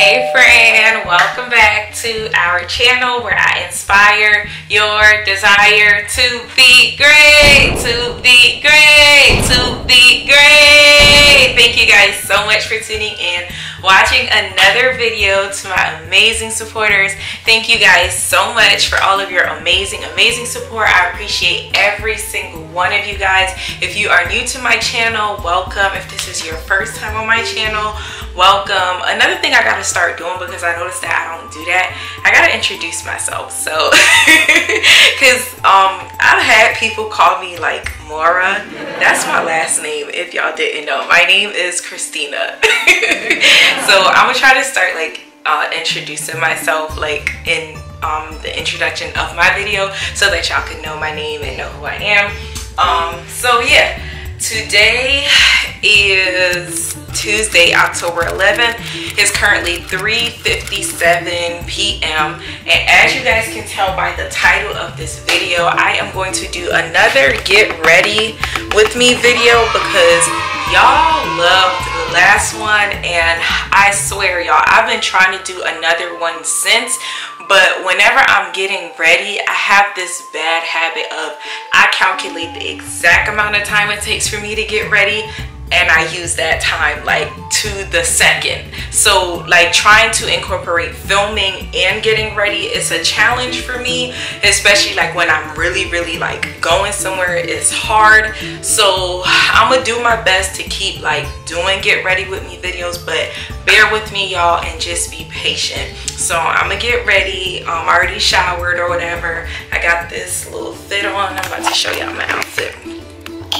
Hey friend, welcome back to our channel where I inspire your desire to be great, to be great, to be great. Thank you guys so much for tuning in, watching another video. To my amazing supporters, thank you guys so much for all of your amazing support. I appreciate every single one of you guys. If you are new to my channel, welcome. If this is your first time on my channel, welcome. Another thing I gotta start doing, because I noticed that I don't do that, I gotta introduce myself. So because I've had people call me like Mora. That's my last name, if y'all didn't know. My name is Christina. So I'm gonna try to start like introducing myself like in the introduction of my video, so that y'all can know my name and know who I am. So yeah, today is Tuesday, October 11th. It's currently 3:57 p.m. and as you guys can tell by the title of this video, I am going to do another get ready with me video, because y'all loved the last one, and I swear y'all, I've been trying to do another one since. But whenever I'm getting ready, I have this bad habit of, I calculate the exact amount of time it takes for me to get ready, and I use that time like to the second. So like trying to incorporate filming and getting ready is a challenge for me, especially like when I'm really like going somewhere. It's hard. So I'm gonna do my best to keep like doing get ready with me videos, but bear with me y'all and just be patient. So I'm gonna get ready. I already showered or whatever. I got this little fit on. I'm about to show y'all my outfit.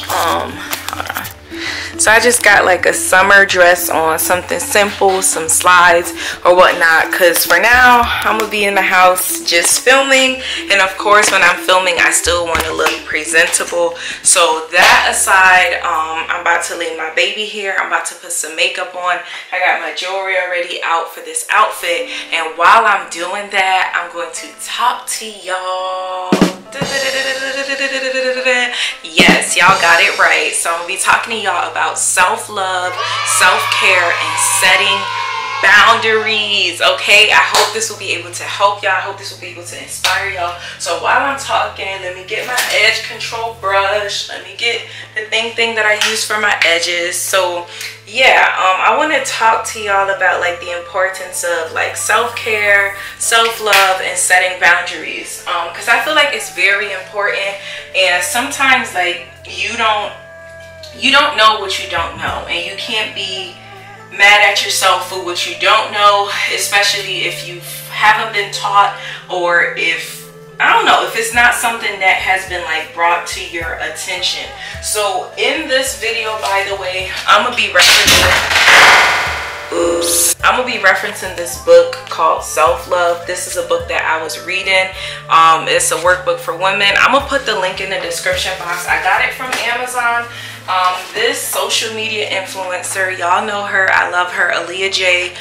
Hold on. So I just got like a summer dress on, something simple, some slides or whatnot, because for now I'm gonna be in the house just filming, and of course when I'm filming I still want to look presentable. So that aside, I'm about to leave my baby here. I'm about to put some makeup on. I got my jewelry already out for this outfit, and while I'm doing that, I'm going to talk to y'all. Yes, y'all got it right. So I'm gonna be talking to y'all about self-love, self-care, and setting boundaries. Okay, I hope this will be able to help y'all. I hope this will be able to inspire y'all. So while I'm talking, let me get my edge control brush. Let me get the thing that I use for my edges. So yeah, I want to talk to y'all about like the importance of like self-care, self-love, and setting boundaries, because I feel like it's very important, and sometimes like you don't know what you don't know, and you can't be mad at yourself for what you don't know, especially if you haven't been taught, or if, I don't know, if it's not something that has been like brought to your attention. So in this video, by the way, I'm gonna be referencing this book called Self-Love. This is a book that I was reading. It's a workbook for women. I'm gonna put the link in the description box. I got it from Amazon. This social media influencer, y'all know her, I love her, Aaliyah J.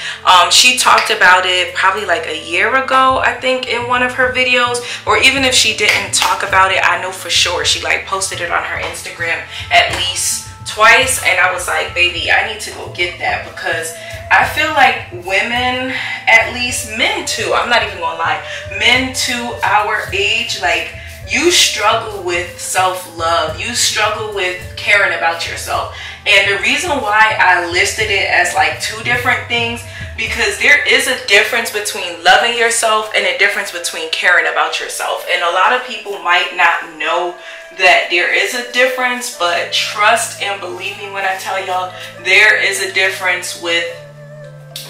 She talked about it probably like a year ago, I think, in one of her videos, or even if she didn't talk about it, I know for sure she like posted it on her Instagram at least twice. And I was like, baby, I need to go get that, because I feel like women, at least men too, I'm not even gonna lie, men to our age, like, you struggle with self-love, you struggle with caring about yourself. And the reason why I listed it as like two different things, because there is a difference between loving yourself and a difference between caring about yourself, and a lot of people might not know that there is a difference. But trust and believe me when I tell y'all, there is a difference with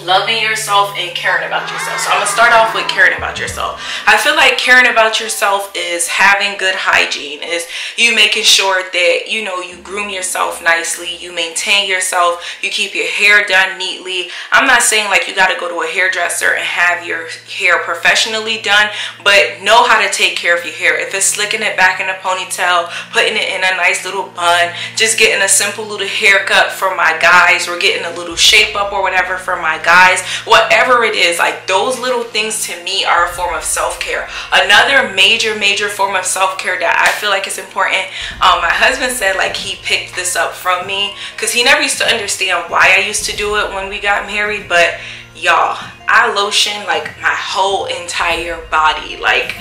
loving yourself and caring about yourself. So I'm gonna start off with caring about yourself. I feel like caring about yourself is having good hygiene, is you making sure that, you know, you groom yourself nicely, you maintain yourself, you keep your hair done neatly. I'm not saying like you got to go to a hairdresser and have your hair professionally done, but know how to take care of your hair. If it's slicking it back in a ponytail, putting it in a nice little bun, just getting a simple little haircut for my guys, or getting a little shape up or whatever for my guys, whatever it is, like those little things to me are a form of self-care. Another major form of self-care that I feel like is important, my husband said like he picked this up from me, because he never used to understand why I used to do it when we got married. But y'all, I lotion like my whole entire body, like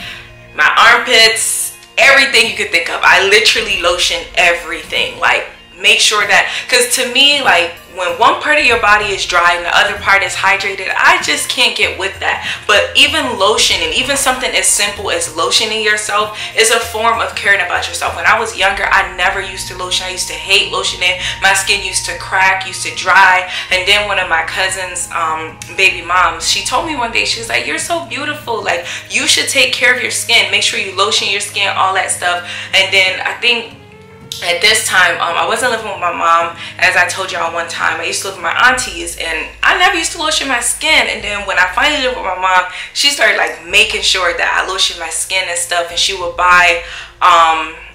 my armpits, everything you could think of. I literally lotion everything. Like, make sure that, because to me, like, when one part of your body is dry and the other part is hydrated, I just can't get with that. But even lotion, and even something as simple as lotioning yourself, is a form of caring about yourself. When I was younger, I never used to lotion. I used to hate lotioning. My skin used to crack, used to dry. And then one of my cousin's baby moms, she told me one day, she was like, "You're so beautiful. Like, you should take care of your skin. Make sure you lotion your skin, all that stuff." And then I think at this time, I wasn't living with my mom. As I told y'all one time, I used to live with my aunties, and I never used to lotion my skin. And then when I finally lived with my mom, she started like making sure that I lotion my skin and stuff, and she would buy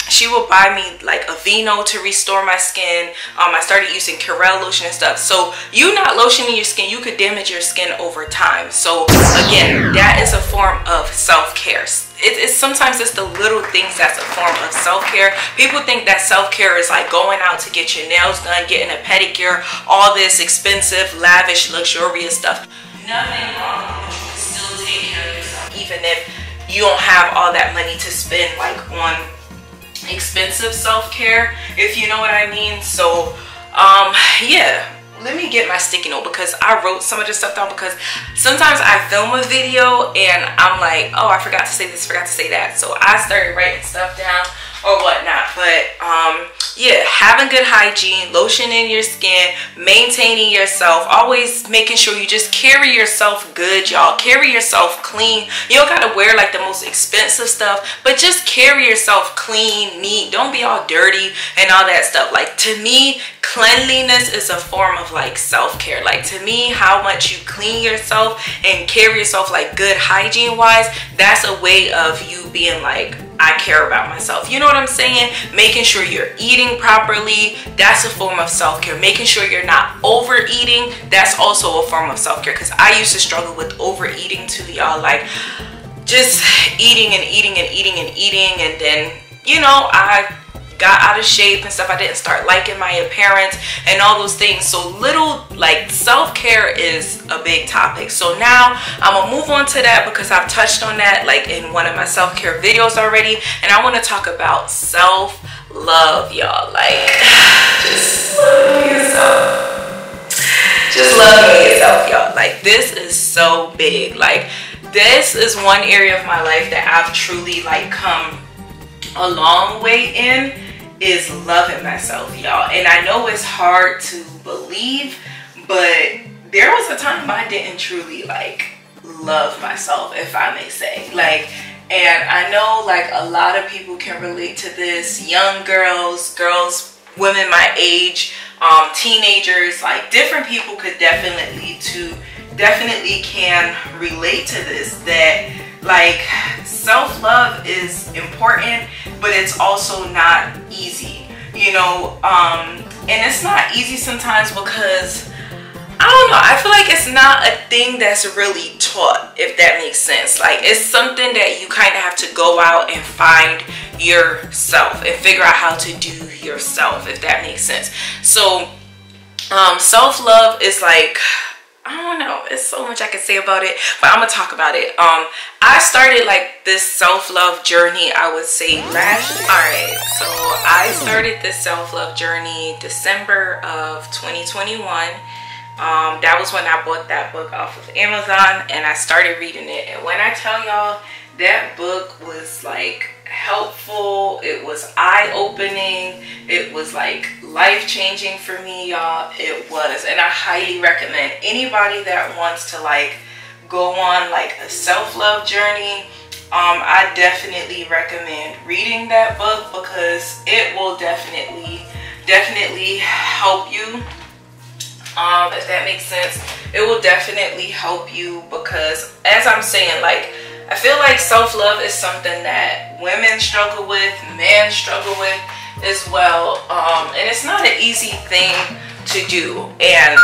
she would buy me like Aveeno to restore my skin. I started using Curel lotion and stuff. So you not lotioning your skin, you could damage your skin over time. So again, that is a form of self-care. Sometimes it's the little things that's a form of self-care. People think that self-care is like going out to get your nails done, getting a pedicure, all this expensive, lavish, luxurious stuff. Nothing wrong with it. You can still take care of yourself, even if you don't have all that money to spend like on expensive self-care, if you know what I mean. So yeah, let me get my sticky note, because I wrote some of this stuff down, because sometimes I film a video and I'm like, oh, I forgot to say this, forgot to say that, so I started writing stuff down or whatnot. But yeah, having good hygiene, lotioning your skin, maintaining yourself, always making sure you just carry yourself good, y'all. Carry yourself clean. You don't gotta wear like the most expensive stuff, but just carry yourself clean, neat. Don't be all dirty and all that stuff. Like, to me, cleanliness is a form of like self-care. Like, to me, how much you clean yourself and carry yourself like good hygiene wise, that's a way of you being like, I care about myself. You know what I'm saying? Making sure you're eating properly, that's a form of self-care. Making sure you're not overeating, that's also a form of self-care, because I used to struggle with overeating too, y'all. Like, just eating and eating and eating and eating, and then, you know, I got out of shape and stuff. I didn't start liking my appearance and all those things. So little, like, self-care is a big topic. So now I'm gonna move on to that, because I've touched on that like in one of my self-care videos already, and I want to talk about self-love, y'all. Like, just love yourself. Just love yourself, y'all. Like, this is so big. Like, this is one area of my life that I've truly like come a long way in, is loving myself, y'all. And I know it's hard to believe, but there was a time I didn't truly like love myself, if I may say. Like, and I know like a lot of people can relate to this. Young girls, women my age, teenagers, like different people could definitely can relate to this, that like self-love is important, but it's also not easy, you know. And it's not easy sometimes because I don't know, I feel like it's not a thing that's really taught, if that makes sense. Like, it's something that you kind of have to go out and find yourself and figure out how to do yourself, if that makes sense. So self-love is like, I don't know, it's so much I can say about it, but I'm gonna talk about it. I started like this self-love journey, I would say I started this self-love journey December of 2021. That was when I bought that book off of Amazon, and I started reading it. And when I tell y'all, that book was like helpful, it was eye-opening, it was like life-changing for me, y'all. It was, and I highly recommend anybody that wants to like go on like a self-love journey. I definitely recommend reading that book, because it will definitely help you, if that makes sense. It will definitely help you, because as I'm saying, like, I feel like self-love is something that women struggle with, men struggle with as well. And it's not an easy thing to do. And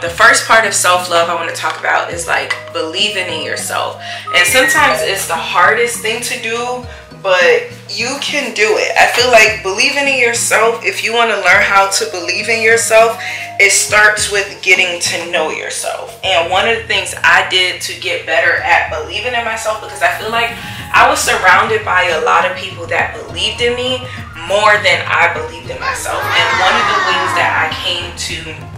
the first part of self-love I want to talk about is like believing in yourself. And sometimes it's the hardest thing to do, but you can do it. I feel like believing in yourself, if you want to learn how to believe in yourself, it starts with getting to know yourself. And one of the things I did to get better at believing in myself, because I feel like I was surrounded by a lot of people that believed in me more than I believed in myself. And one of the things that I came to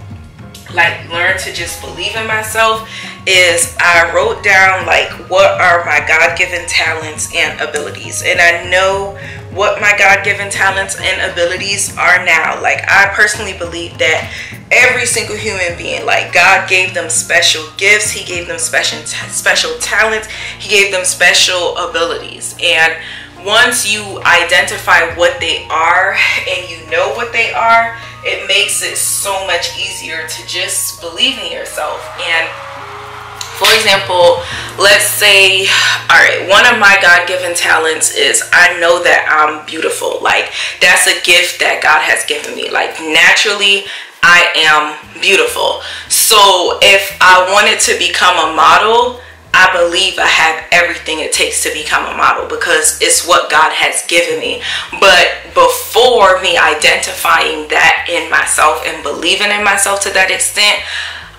like learn to just believe in myself is I wrote down like what are my God-given talents and abilities, and I know what my God-given talents and abilities are now. Like, I personally believe that every single human being, like, God gave them special gifts, he gave them special talents, he gave them special abilities. And once you identify what they are and you know what they are, it makes it so much easier to just believe in yourself. And for example, let's say, all right, one of my God-given talents is I know that I'm beautiful. Like, that's a gift that God has given me. Like, naturally, I am beautiful. So if I wanted to become a model, I believe I have everything it takes to become a model because it's what God has given me. But before me identifying that in myself and believing in myself to that extent,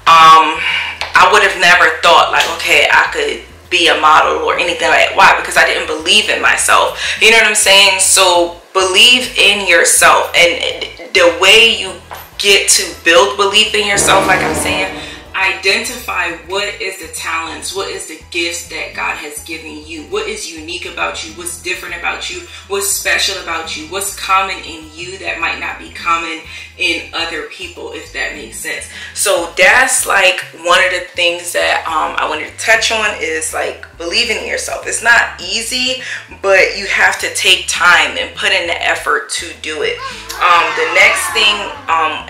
I would have never thought like, okay, I could be a model or anything like that. Why? Because I didn't believe in myself. You know what I'm saying? So believe in yourself. And the way you get to build belief in yourself, like I'm saying, identify what is the talents, what is the gifts that God has given you, what is unique about you, what's different about you, what's special about you, what's common in you that might not be common in other people, if that makes sense. So that's like one of the things that I wanted to touch on is like believing in yourself. It's not easy, but you have to take time and put in the effort to do it. The next thing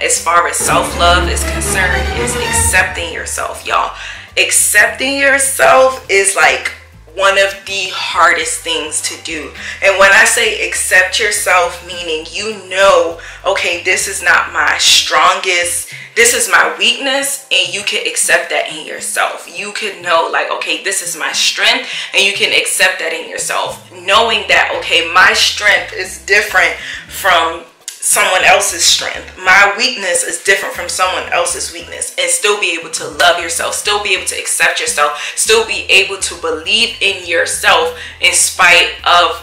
as far as self-love is concerned is accepting yourself, y'all. Accepting yourself is like one of the hardest things to do. And when I say accept yourself, meaning you know, okay, this is not my strongest, this is my weakness, and you can accept that in yourself. You can know like, okay, this is my strength, and you can accept that in yourself. Knowing that, okay, my strength is different from someone else's strength, my weakness is different from someone else's weakness, and still be able to love yourself, still be able to accept yourself, still be able to believe in yourself in spite of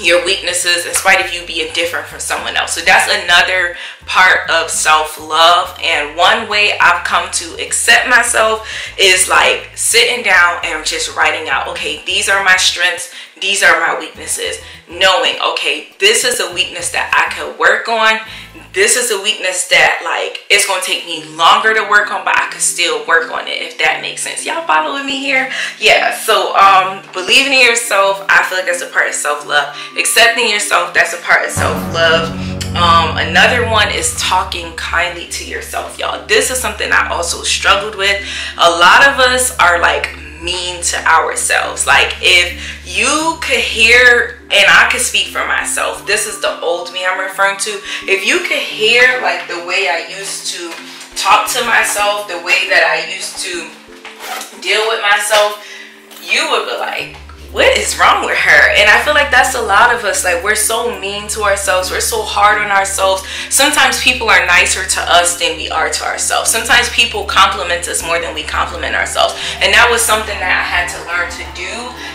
your weaknesses, in spite of you being different from someone else. So that's another part of self-love. And one way I've come to accept myself is like sitting down and just writing out, okay, these are my strengths, these are my weaknesses. Knowing, okay, this is a weakness that I could work on. This is a weakness that like it's gonna take me longer to work on, but I could still work on it, if that makes sense. Y'all following me here? Yeah. So believing in yourself, I feel like that's a part of self-love. Accepting yourself, that's a part of self-love. Another one is talking kindly to yourself, y'all. This is something I also struggled with. A lot of us are like mean to ourselves. Like, if you could hear, and I could speak for myself, this is the old me I'm referring to. If you could hear like the way I used to talk to myself, the way that I used to deal with myself, you would be like, what is wrong with her? And I feel like that's a lot of us. Like, we're so mean to ourselves, we're so hard on ourselves. Sometimes people are nicer to us than we are to ourselves. Sometimes people compliment us more than we compliment ourselves. And that was something that I had to learn to do,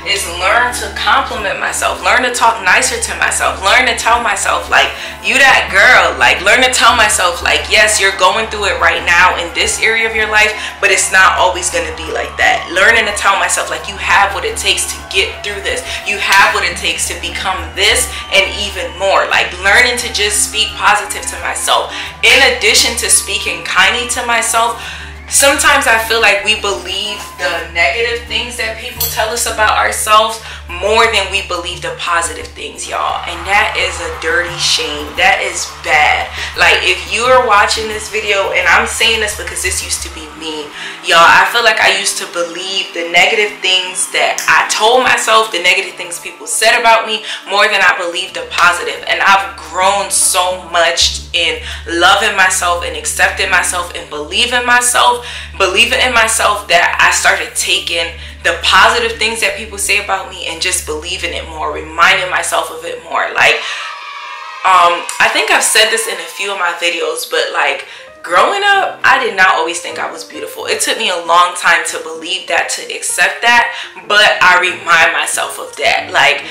is learn to compliment myself, learn to talk nicer to myself, learn to tell myself like, you that girl, like learn to tell myself like, yes, you're going through it right now in this area of your life, but it's not always going to be like that. Learning to tell myself like, you have what it takes to get through this, you have what it takes to become this and even more. Like, learning to just speak positive to myself. In addition to speaking kindly to myself, sometimes I feel like we believe the negative things that people tell us about ourselves more than we believe the positive things, y'all. And that is a dirty shame. That is bad. Like, if you are watching this video, and I'm saying this because this used to be me, y'all, I feel like I used to believe the negative things that I told myself, the negative things people said about me, more than I believed the positive. And I've grown so much in loving myself and accepting myself and believing myself, believing in myself, that I started taking the positive things that people say about me and just believing it more, reminding myself of it more. Like, I think I've said this in a few of my videos, but like, growing up, I did not always think I was beautiful. It took me a long time to believe that, to accept that, but I remind myself of that. Like,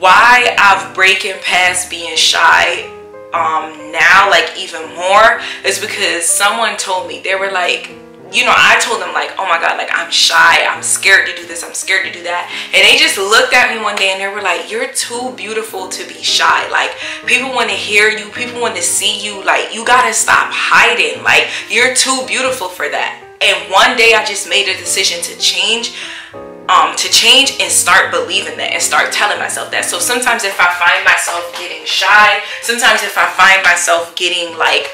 why I've broken past being shy now, like even more, is because someone told me, they were like, you know, I told them like, oh my God, like I'm shy, I'm scared to do this, I'm scared to do that. And they just looked at me one day and they were like, you're too beautiful to be shy. Like, people want to hear you, people want to see you, like you gotta stop hiding, like you're too beautiful for that. And one day I just made a decision to change. And start believing that and start telling myself that. So sometimes if I find myself getting shy, sometimes if I find myself getting like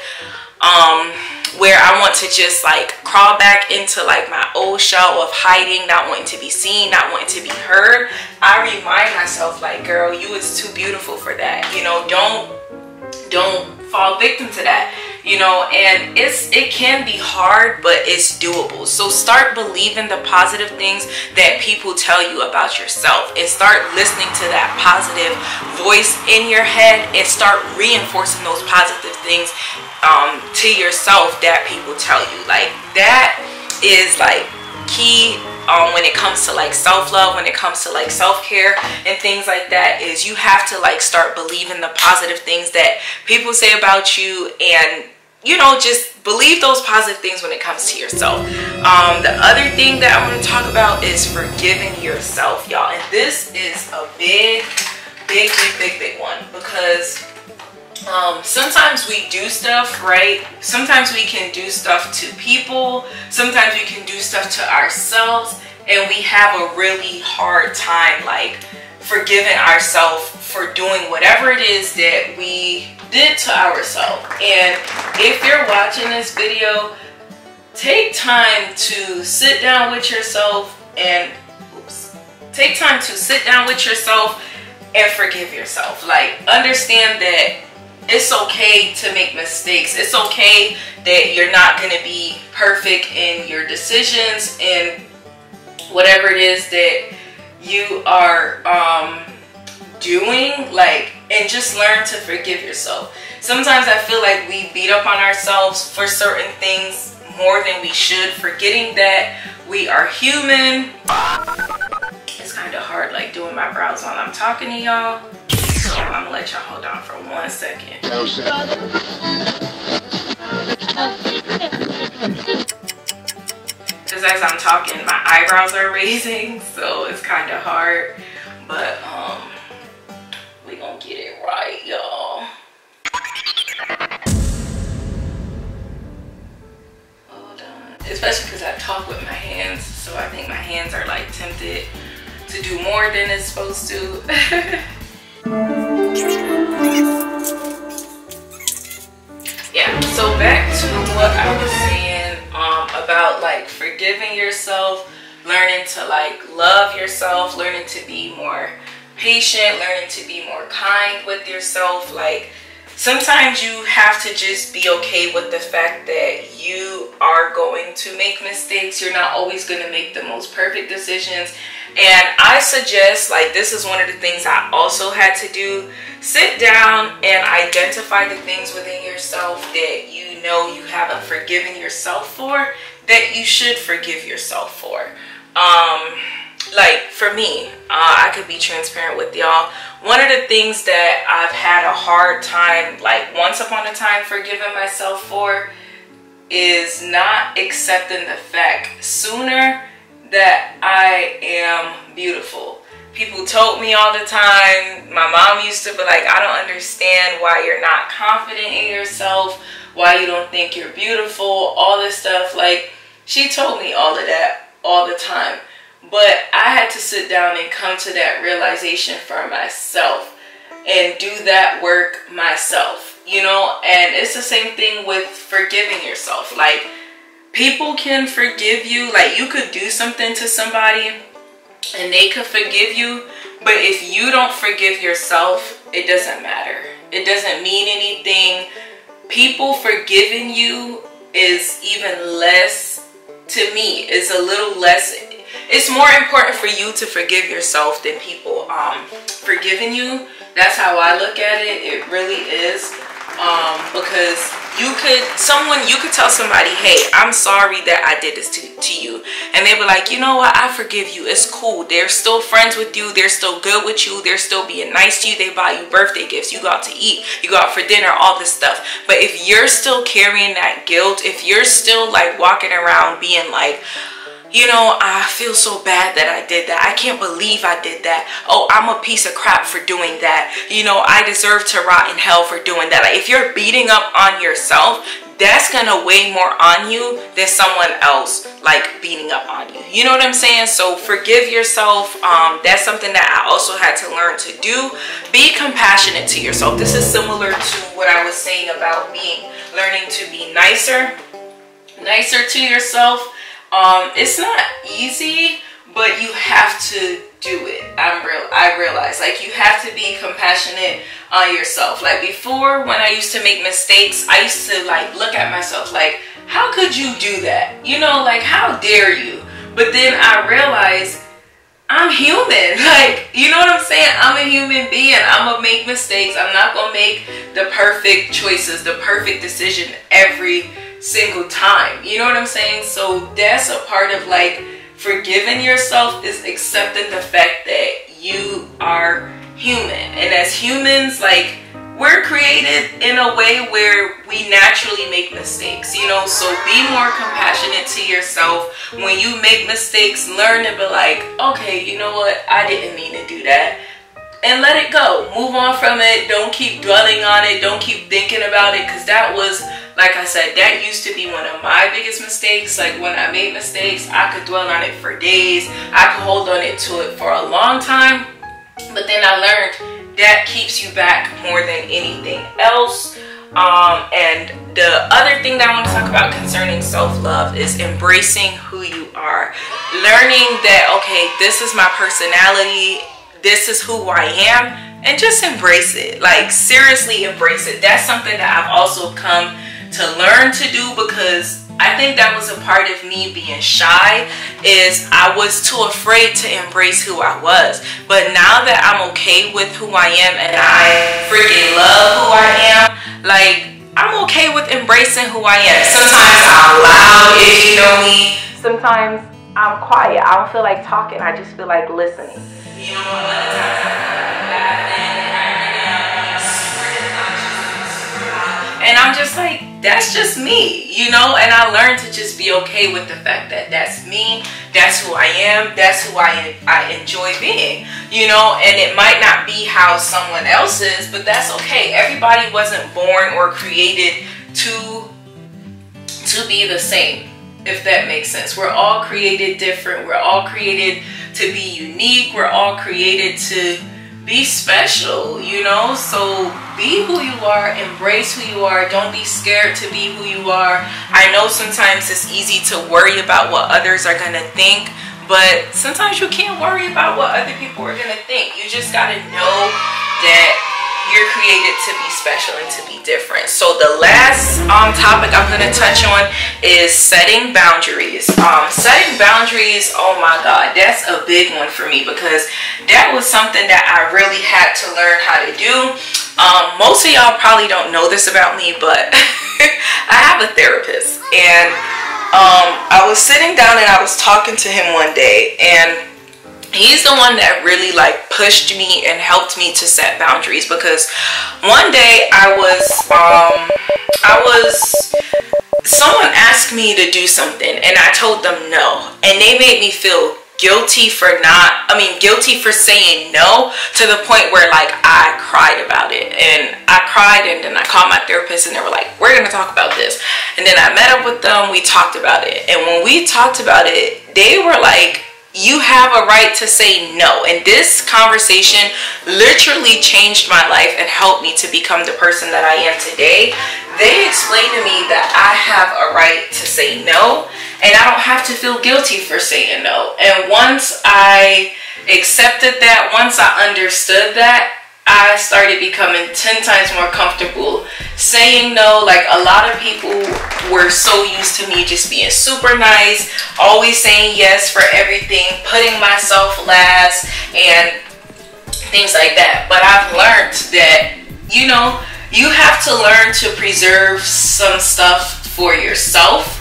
where I want to just like crawl back into like my old shell of hiding, not wanting to be seen, not wanting to be heard, I remind myself like, girl, you is too beautiful for that, you know, don't fall victim to that, you know. And it can be hard, but it's doable. So start believing the positive things that people tell you about yourself, and start listening to that positive voice in your head, and start reinforcing those positive things to yourself that people tell you. Like, that is like key when it comes to like self-love, when it comes to like self-care and things like that, is you have to like start believing the positive things that people say about you, and you know, just believe those positive things when it comes to yourself. The other thing that I want to talk about is forgiving yourself, y'all. And this is a big one, because sometimes we do stuff, right? Sometimes we can do stuff to people, sometimes we can do stuff to ourselves, and we have a really hard time like forgiving ourselves for doing whatever it is that we did to ourselves. And if you're watching this video, take time to sit down with yourself and forgive yourself. Like, understand that it's okay to make mistakes. It's okay that you're not going to be perfect in your decisions and whatever it is that you are doing, like, and just learn to forgive yourself. Sometimes I feel like we beat up on ourselves for certain things more than we should, forgetting that we are human. It's kind of hard like doing my brows while I'm talking to y'all. I'm gonna let y'all hold on for 1 second. Because as I'm talking, my eyebrows are raising, so it's kind of hard. But we gonna get it right, y'all. Hold on. Especially because I talk with my hands, so I think my hands are like tempted to do more than it's supposed to. Yeah, so back to what I was saying about like forgiving yourself, learning to like love yourself, learning to be more patient, learning to be more kind with yourself. Like, sometimes you have to just be okay with the fact that you are going to make mistakes. You're not always going to make the most perfect decisions. And I suggest, like, this is one of the things I also had to do, sit down and identify the things within yourself that you know you haven't forgiven yourself for, that you should forgive yourself for. Like, for me, I could be transparent with y'all. One of the things that I've had a hard time, like, once upon a time forgiving myself for, is not accepting the fact sooner that I am beautiful. People told me all the time, my mom used to be like, I don't understand why you're not confident in yourself, why you don't think you're beautiful, all this stuff. Like, she told me all of that all the time. But I had to sit down and come to that realization for myself and do that work myself, you know. And it's the same thing with forgiving yourself. Like, people can forgive you. Like, you could do something to somebody and they could forgive you, but if you don't forgive yourself, it doesn't matter. It doesn't mean anything. People forgiving you is even less to me is a little less. It's more important for you to forgive yourself than people forgiving you. That's how I look at it. It really is. Because you could tell somebody, hey, I'm sorry that I did this to you, and they were like, you know what, I forgive you, it's cool. They're still friends with you, they're still good with you, they're still being nice to you, they buy you birthday gifts, you go out to eat, you go out for dinner, all this stuff. But if you're still carrying that guilt, if you're still like walking around being like, you know, I feel so bad that I did that. I can't believe I did that. Oh, I'm a piece of crap for doing that. You know, I deserve to rot in hell for doing that. Like, if you're beating up on yourself, that's gonna weigh more on you than someone else like beating up on you. You know what I'm saying? So forgive yourself. That's something that I also had to learn to do. Be compassionate to yourself. This is similar to what I was saying about learning to be nicer to yourself. It's not easy, but you have to do it. I realize, like, you have to be compassionate on yourself. Like, before, when I used to make mistakes, I used to like look at myself like, how could you do that? You know, like, how dare you? But then I realized I'm human. Like, you know what I'm saying? I'm a human being. I'm gonna make mistakes. I'm not gonna make the perfect choices, the perfect decision every single time. You know what I'm saying? So that's a part of like forgiving yourself, is accepting the fact that you are human. And as humans, like, we're created in a way where we naturally make mistakes, you know? So be more compassionate to yourself. When you make mistakes, learn to be like, okay, you know what, I didn't mean to do that. And let it go. Move on from it. Don't keep dwelling on it. Don't keep thinking about it, because that was, like I said, that used to be one of my biggest mistakes. Like, when I made mistakes, I could dwell on it for days. I could hold on to it for a long time. But then I learned that keeps you back more than anything else. And the other thing that I want to talk about concerning self-love is embracing who you are. Learning that, okay, this is my personality. This is who I am, and just embrace it. Like, seriously embrace it. That's something that I've also come to learn to do, because I think that was a part of me being shy, is I was too afraid to embrace who I was. But now that I'm okay with who I am, and I freaking love who I am, like, I'm okay with embracing who I am. Sometimes I'm loud, if you know me. Sometimes I'm quiet. I don't feel like talking. I just feel like listening. You know what? And I'm just like, that's just me, you know? And I learned to just be okay with the fact that that's me, that's who I am, that's who I enjoy being, you know? And it might not be how someone else is, but that's okay. Everybody wasn't born or created to be the same, if that makes sense. We're all created different. We're all created to be unique. We're all created to be special, you know? So be who you are, embrace who you are. Don't be scared to be who you are. I know sometimes it's easy to worry about what others are gonna think, but sometimes you can't worry about what other people are gonna think. You just gotta know that you're created to be special and to be different. So the last topic I'm going to touch on is setting boundaries. Setting boundaries, oh my God, that's a big one for me, because that was something that I really had to learn how to do. Most of y'all probably don't know this about me, but I have a therapist, and I was sitting down and I was talking to him one day, and he's the one that really like pushed me and helped me to set boundaries. Because one day someone asked me to do something, and I told them no, and they made me feel guilty for saying no, to the point where like I cried about it. And I cried, and then I called my therapist, and they were like, we're gonna talk about this. And then I met up with them, we talked about it, and when we talked about it, they were like, you have a right to say no. And this conversation literally changed my life and helped me to become the person that I am today. They explained to me that I have a right to say no, and I don't have to feel guilty for saying no. And once I accepted that, once I understood that, I started becoming 10 times more comfortable saying no. Like, a lot of people were so used to me just being super nice, always saying yes for everything, putting myself last and things like that. But I've learned that, you know, you have to learn to preserve some stuff for yourself,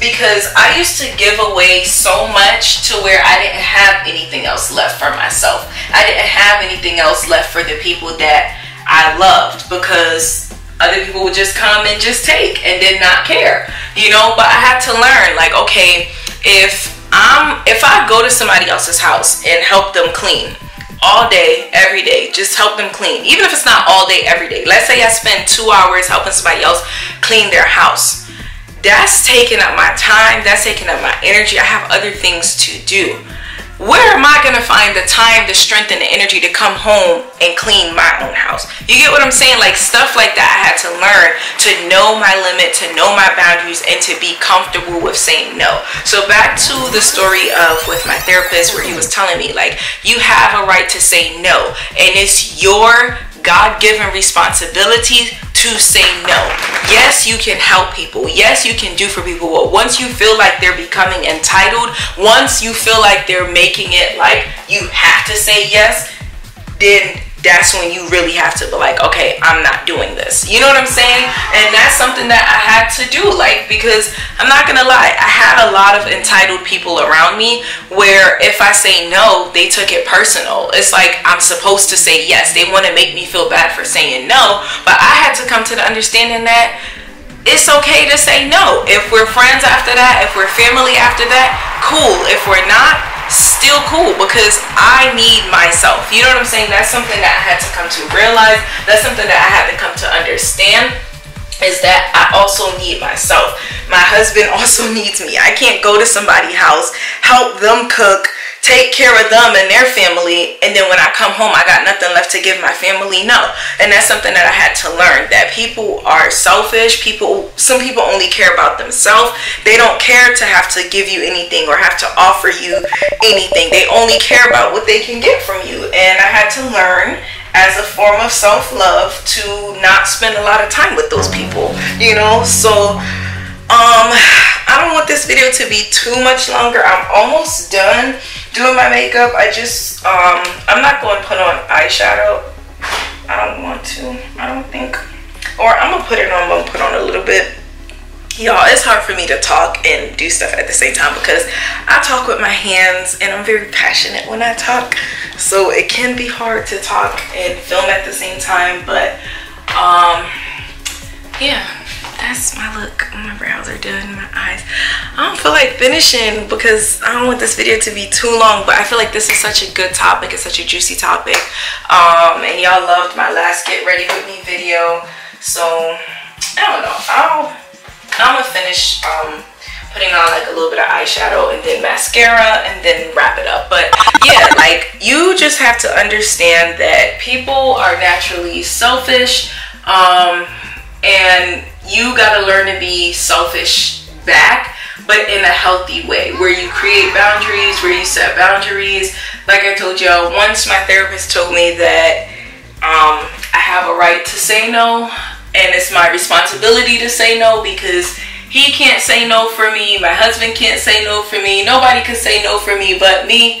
because I used to give away so much to where I didn't have anything else left for myself. I didn't have anything else left for the people that I loved, because other people would just come and just take and did not care, you know. But I had to learn, like, okay, if I go to somebody else's house and help them clean all day, every day, just help them clean, even if it's not all day, every day. Let's say I spend 2 hours helping somebody else clean their house. That's taking up my time, that's taking up my energy. I have other things to do. Where am I gonna find the time, the strength, and the energy to come home and clean my own house? You get what I'm saying? Like, stuff like that I had to learn, to know my limit, to know my boundaries, and to be comfortable with saying no. So back to the story of with my therapist, where he was telling me, like, you have a right to say no, and it's your God-given responsibility to say no. Yes, you can help people. Yes, you can do for people. But once you feel like they're becoming entitled, once you feel like they're making it like you have to say yes, then that's when you really have to be like, okay, I'm not doing this. You know what I'm saying? And that's something that I had to do, like, because I'm not gonna lie, I had a lot of entitled people around me where if I say no, they took it personal. It's like, I'm supposed to say yes. They want to make me feel bad for saying no, but I had to come to the understanding that it's okay to say no. If we're friends after that, if we're family after that, cool. If we're not, still cool, because I need myself. You know what I'm saying? That's something that I had to come to realize. That's something that I had to come to understand, is that I also need myself. My husband also needs me. I can't go to somebody's house, help them cook, take care of them and their family, and then when I come home, I got nothing left to give my family. No. And that's something that I had to learn, that people are selfish. Some people only care about themselves. They don't care to have to give you anything or have to offer you anything. They only care about what they can get from you. And I had to learn, as a form of self-love, to not spend a lot of time with those people, you know. So I don't want this video to be too much longer. I'm almost done doing my makeup. I just I'm not going to put on eyeshadow. I don't want to, I don't think, or I'm gonna put it on, but I'm gonna put on a little bit. Y'all, it's hard for me to talk and do stuff at the same time because I talk with my hands and I'm very passionate when I talk. So it can be hard to talk and film at the same time. But yeah, that's my look. My brows are done, my eyes. I don't feel like finishing because I don't want this video to be too long, but I feel like this is such a good topic. It's such a juicy topic. And y'all loved my last Get Ready With Me video. So I don't know. I'm gonna finish putting on like a little bit of eyeshadow and then mascara and then wrap it up. But yeah, like, you just have to understand that people are naturally selfish, and you gotta learn to be selfish back, but in a healthy way, where you create boundaries, where you set boundaries. Like I told y'all, once my therapist told me that I have a right to say no, and it's my responsibility to say no, because he can't say no for me, my husband can't say no for me, nobody can say no for me but me.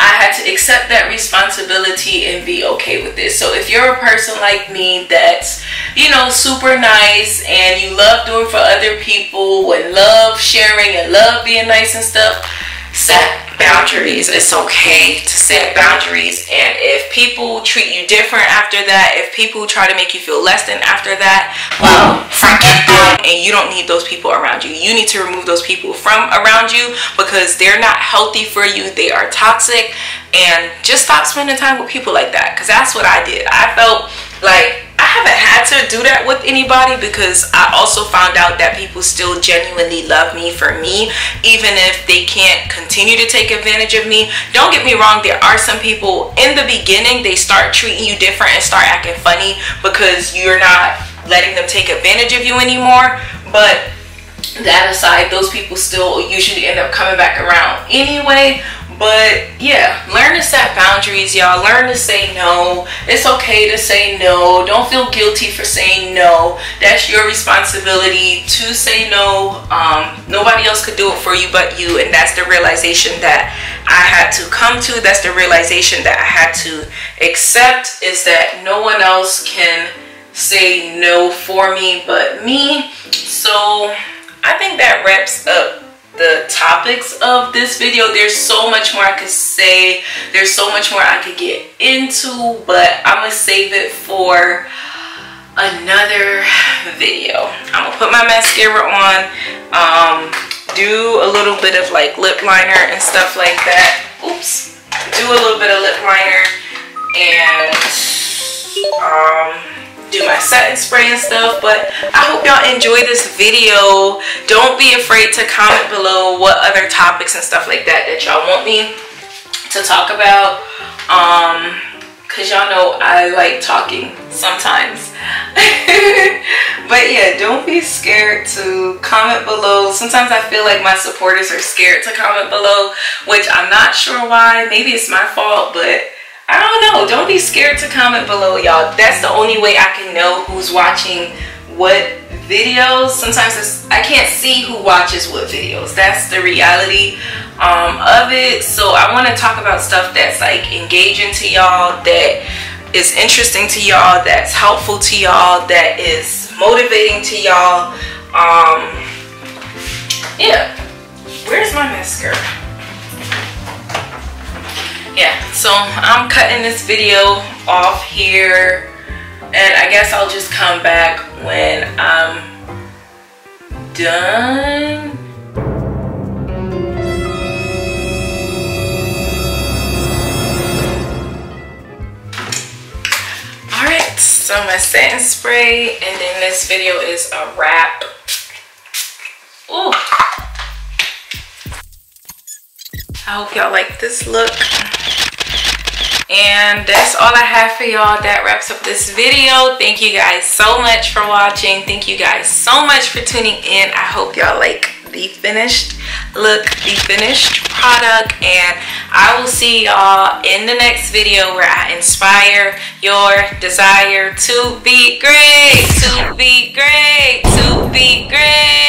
I had to accept that responsibility and be okay with it. So if you're a person like me that's, you know, super nice and you love doing for other people and love sharing and love being nice and stuff, set boundaries. It's okay to set boundaries, and if people treat you different after that, if people try to make you feel less than after that, well, forget them, and you don't need those people around you. You need to remove those people from around you because they're not healthy for you. They are toxic. And just stop spending time with people like that, because that's what I did. I felt like I haven't had to do that with anybody, because I also found out that people still genuinely love me for me, even if they can't continue to take advantage of me. Don't get me wrong, there are some people in the beginning, they start treating you different and start acting funny because you're not letting them take advantage of you anymore. But that aside, those people still usually end up coming back around anyway. But yeah, learn to set boundaries, y'all. Learn to say no. It's okay to say no. Don't feel guilty for saying no. That's your responsibility to say no. Nobody else could do it for you but you, and that's the realization that I had to come to. That's the realization that I had to accept, is that no one else can say no for me but me. So I think that wraps up the topics of this video. There's so much more I could say, there's so much more I could get into, but I'm gonna save it for another video. I'm gonna put my mascara on, do a little bit of like lip liner and stuff like that. Oops, do a little bit of lip liner and do my setting spray and stuff. But I hope y'all enjoy this video. Don't be afraid to comment below what other topics and stuff like that that y'all want me to talk about, because y'all know I like talking sometimes. But yeah, don't be scared to comment below. Sometimes I feel like my supporters are scared to comment below, which I'm not sure why. Maybe it's my fault, but I don't know. Don't be scared to comment below, y'all. That's the only way I can know who's watching what videos. Sometimes it's, I can't see who watches what videos. That's the reality of it. So I want to talk about stuff that's like engaging to y'all, that is interesting to y'all, that's helpful to y'all, that is motivating to y'all. Yeah. Where's my mascara? Yeah, so I'm cutting this video off here, and I guess I'll just come back when I'm done. Alright, so my setting spray, and then this video is a wrap. Ooh. I hope y'all like this look. And that's all I have for y'all. That wraps up this video. Thank you guys so much for watching. Thank you guys so much for tuning in. I hope y'all like the finished look, the finished product, and I will see y'all in the next video where I inspire your desire to be great, to be great, to be great.